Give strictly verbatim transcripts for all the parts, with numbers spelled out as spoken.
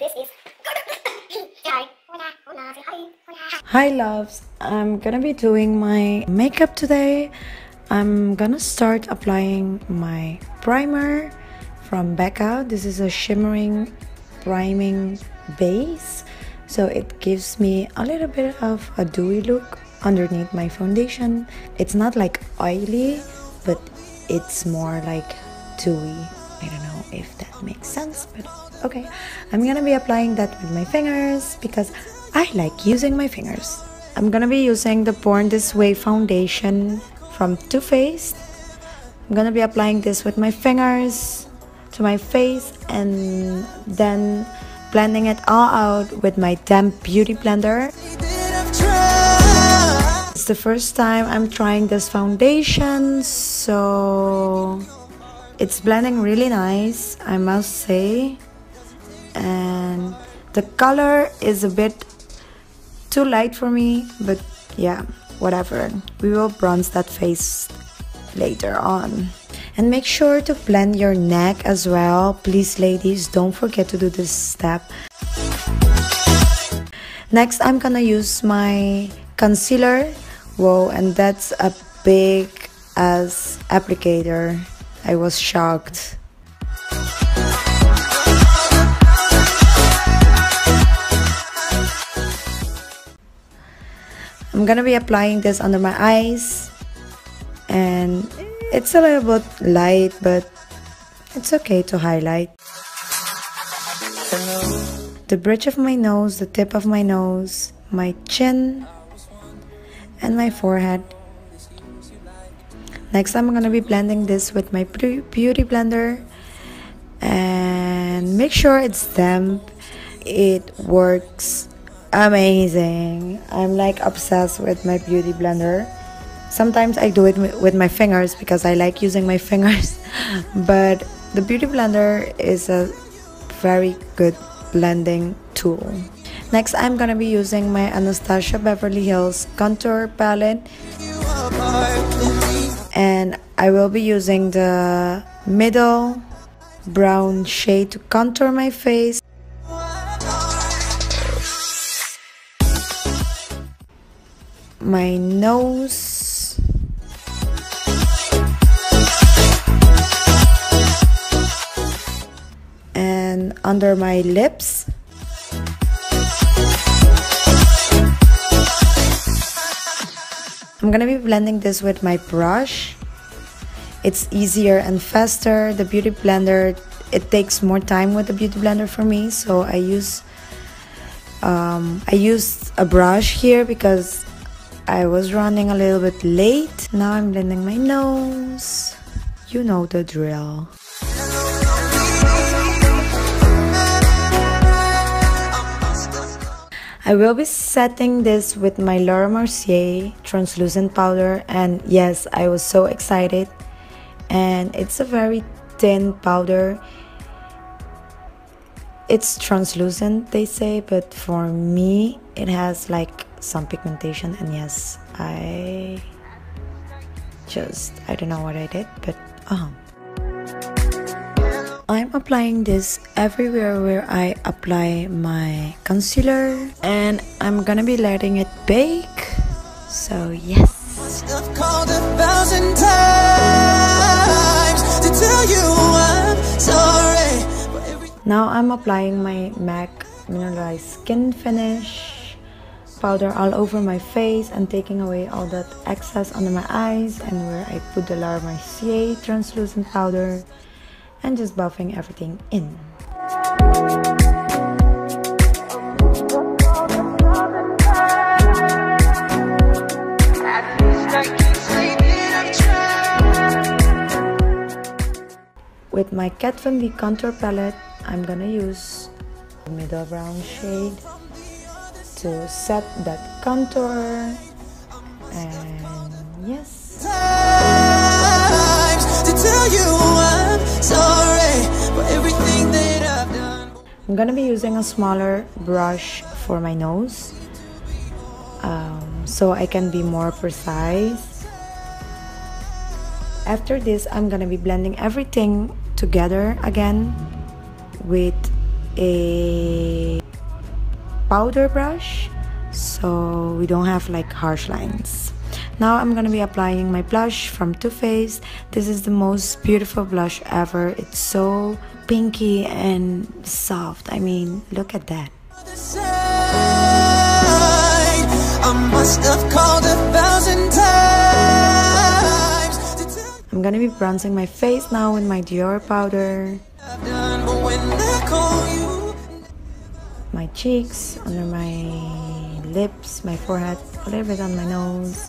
This is... Hi loves, I'm gonna be doing my makeup today. I'm gonna start applying my primer from Becca. This is a shimmering priming base, so it gives me a little bit of a dewy look underneath my foundation. It's not like oily, but it's more like dewy. I don't know if that makes sense, but okay. I'm gonna be applying that with my fingers because I like using my fingers. I'm gonna be using the Born This Way foundation from Too Faced. I'm gonna be applying this with my fingers to my face and then blending it all out with my damp beauty blender. It's the first time I'm trying this foundation, so it's blending really nice, I must say, and the color is a bit too light for me, but yeah, whatever. We will bronze that face later on. And make sure to blend your neck as well. Please ladies, don't forget to do this step. Next, I'm gonna use my concealer. Whoa, and that's a big ass applicator. I was shocked. I'm gonna be applying this under my eyes, and it's a little bit light, but it's okay to highlight. The bridge of my nose, the tip of my nose, my chin, and my forehead. Next, I'm gonna be blending this with my beauty blender, and make sure it's damp. It works amazing. I'm like obsessed with my beauty blender. Sometimes I do it with my fingers because I like using my fingers, but the beauty blender is a very good blending tool. Next, I'm gonna be using my Anastasia Beverly Hills contour palette. And I will be using the middle brown shade to contour my face. My nose. And under my lips. I'm gonna be blending this with my brush. It's easier and faster. The beauty blender, it takes more time with the beauty blender for me, so I use um, I used a brush here because I was running a little bit late. Now I'm blending my nose. You know the drill. I will be setting this with my Laura Mercier translucent powder, and yes, I was so excited. And it's a very thin powder. It's translucent, they say, but for me it has like some pigmentation, and yes, I just I don't know what I did, but uh-huh. I'm applying this everywhere where I apply my concealer, and I'm gonna be letting it bake. So yes. Now I'm applying my MAC Mineralize Skin Finish powder all over my face and taking away all that excess under my eyes, and where I put the Laura Mercier translucent powder, and just buffing everything in. With my Kat Von D contour palette, I'm gonna use the middle brown shade to set that contour, and yes. I'm gonna be using a smaller brush for my nose, um, so I can be more precise. After this, I'm gonna be blending everything together again with a powder brush so we don't have like harsh lines. Now I'm gonna be applying my blush from Too Faced. This is the most beautiful blush ever. It's so pinky and soft. I mean, look at that. I'm gonna be bronzing my face now with my Dior powder. My cheeks, under my lips, my forehead, a little bit on my nose.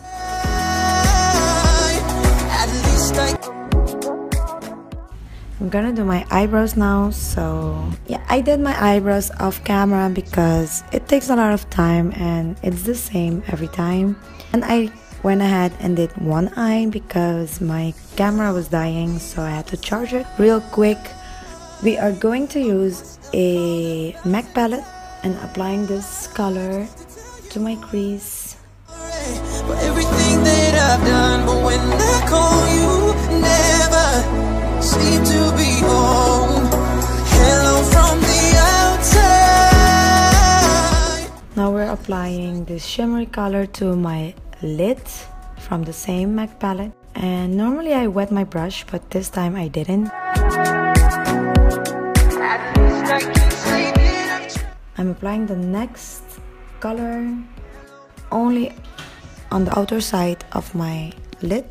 I'm gonna do my eyebrows now. So yeah, I did my eyebrows off camera because it takes a lot of time and it's the same every time. And I went ahead and did one eye because my camera was dying, so I had to charge it real quick. We are going to use a MAC palette and applying this color to my crease. Everything that I've done, but when I call you, never seem to be home. Hello from the outside. Now we're applying this shimmery color to my lid from the same MAC palette. And normally I wet my brush, but this time I didn't. I'm applying the next color only on the outer side of my lid.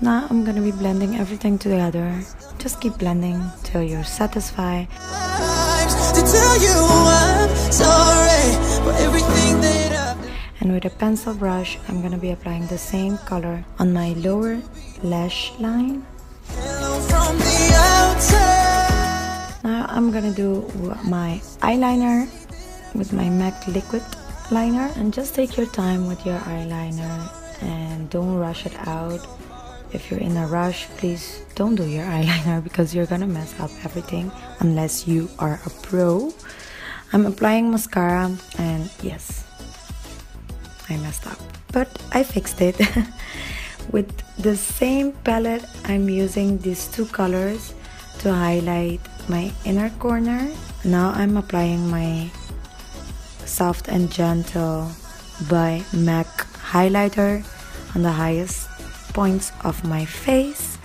Now I'm gonna be blending everything together. Just keep blending till you're satisfied. And with a pencil brush, I'm gonna be applying the same color on my lower lash line. Now I'm gonna do my eyeliner with my MAC liquid liner, and just take your time with your eyeliner and don't rush it out. If you're in a rush, please don't do your eyeliner because you're gonna mess up everything unless you are a pro. I'm applying mascara, and yes, I messed up, but I fixed it. With the same palette, I'm using these two colors to highlight my inner corner. Now I'm applying my Soft and Gentle by MAC highlighter on the highest points of my face,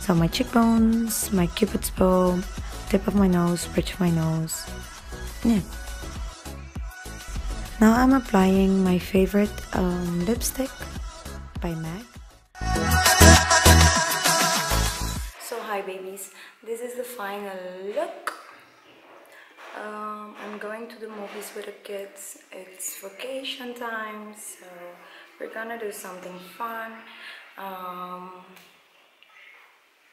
so my cheekbones, my cupid's bow, tip of my nose, bridge of my nose. Yeah. Now I'm applying my favorite um, lipstick by MAC. So hi babies, this is the final look. Um, I'm going to the movies with the kids. It's vacation time, so we're gonna do something fun. Um,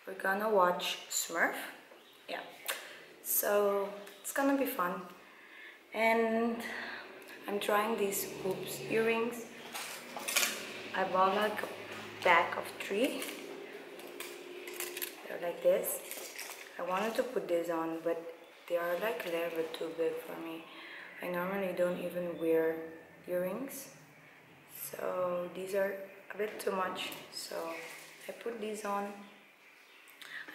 we're gonna watch Smurf. Yeah, so it's gonna be fun. And I'm trying these hoops earrings. I bought like a pack of three. They're like this. I wanted to put this on, but they are like a little bit too big for me. I normally don't even wear earrings, so these are a bit too much, so I put these on.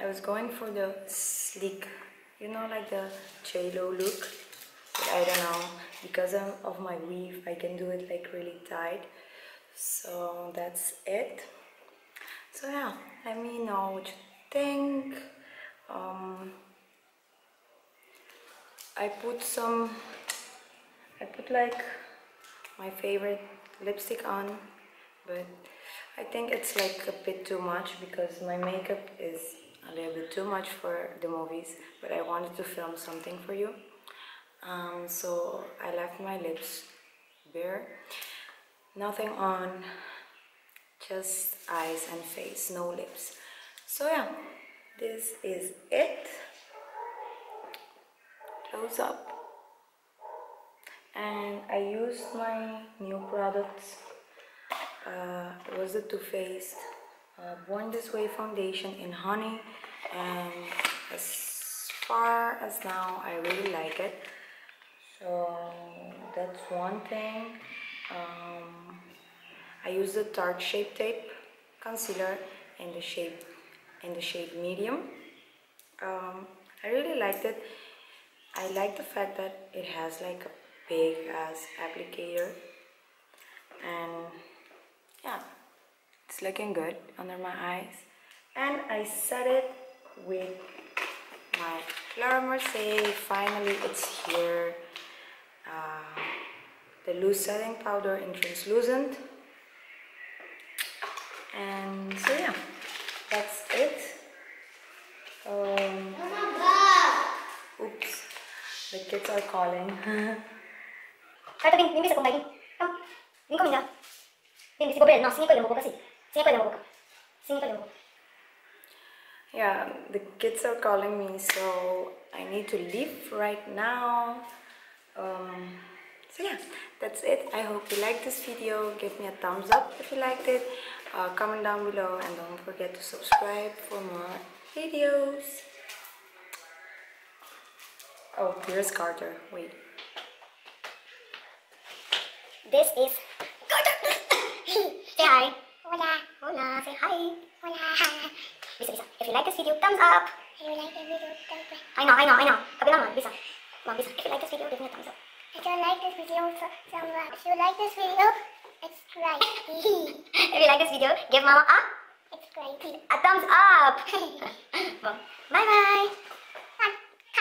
I was going for the sleek, you know, like the J Lo look, but I don't know, because of my weave I can do it like really tight. So that's it. So yeah, let me know what you think. um, I put some, I put like my favorite lipstick on, but I think it's like a bit too much because my makeup is a little bit too much for the movies, but I wanted to film something for you. Um, so I left my lips bare, nothing on, just eyes and face, no lips. So yeah, this is it. Close up. And I used my new products. Uh, it was the Too Faced uh, Born This Way foundation in honey, and as far as now I really like it, so that's one thing. um, I used the Tarte Shape Tape concealer in the shape in the shade medium. um, I really liked it. I like the fact that it has like a big ass applicator, and yeah, it's looking good under my eyes. And I set it with my Laura Mercier. Finally, it's here. Uh, the loose setting powder in translucent. And so yeah, that's it. Um, oops, the kids are calling. Yeah, the kids are calling me, so I need to leave right now. Um, so yeah, that's it. I hope you liked this video. Give me a thumbs up if you liked it. Uh, comment down below, and don't forget to subscribe for more videos. Oh, here's Carter. Wait. This is Carter. Say hi. Hola. Hola. Say hi. Hola. Lisa, Lisa. If you like this video, thumbs up. If you like this video, thumbs up. I know, I know, I know. Come on, Lisa. Mom, Lisa. If you like this video, give me a thumbs up. If you like this video, thumbs up. If you like this video, it's right. If you like this video, give Mama a, it's great. A thumbs up. Bye bye.